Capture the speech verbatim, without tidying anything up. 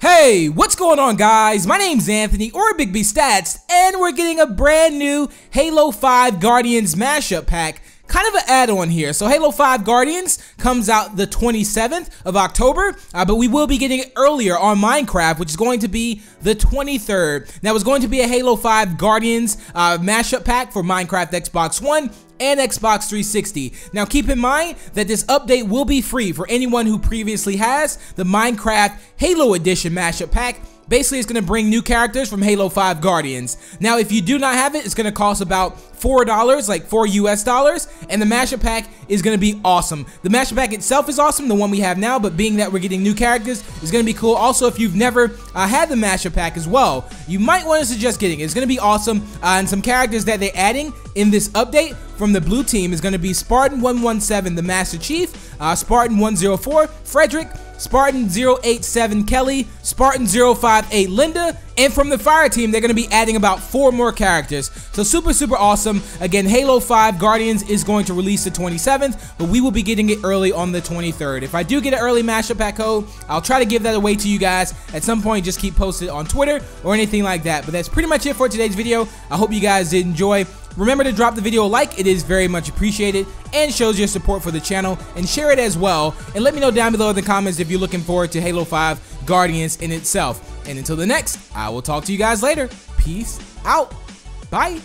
Hey, what's going on, guys? My name's Anthony, or BigBstats, and we're getting a brand new Halo five Guardians mashup pack. Kind of an add-on here. So Halo five Guardians comes out the twenty-seventh of October, uh, but we will be getting it earlier on Minecraft, which is going to be the twenty-third. Now, it's going to be a Halo five Guardians uh, mashup pack for Minecraft Xbox One and Xbox three sixty. Now keep in mind that this update will be free for anyone who previously has the Minecraft Halo Edition mashup pack. Basically, it's going to bring new characters from Halo five Guardians. Now, if you do not have it, it's going to cost about four dollars, like four U S dollars, and the mashup pack is going to be awesome. The mashup pack itself is awesome, the one we have now, but being that we're getting new characters, is going to be cool. Also, if you've never uh, had the mashup pack as well, you might want to suggest getting it. It's going to be awesome, uh, and some characters that they're adding in this update from the blue team is going to be Spartan one one seven, the Master Chief, uh, Spartan one oh four, Frederick, Spartan zero eight seven Kelly, Spartan zero five eight Linda, and from the fire team, they're going to be adding about four more characters. So super, super awesome. Again, Halo five Guardians is going to release the twenty-seventh, but we will be getting it early on the twenty-third. If I do get an early mashup pack code, I'll try to give that away to you guys at some point. Just keep posted on Twitter or anything like that. But that's pretty much it for today's video. I hope you guys did enjoy. Remember to drop the video a like, it is very much appreciated and shows your support for the channel, and share it as well. And let me know down below in the comments if you're looking forward to Halo five Guardians in itself. And until the next, I will talk to you guys later. Peace out. Bye.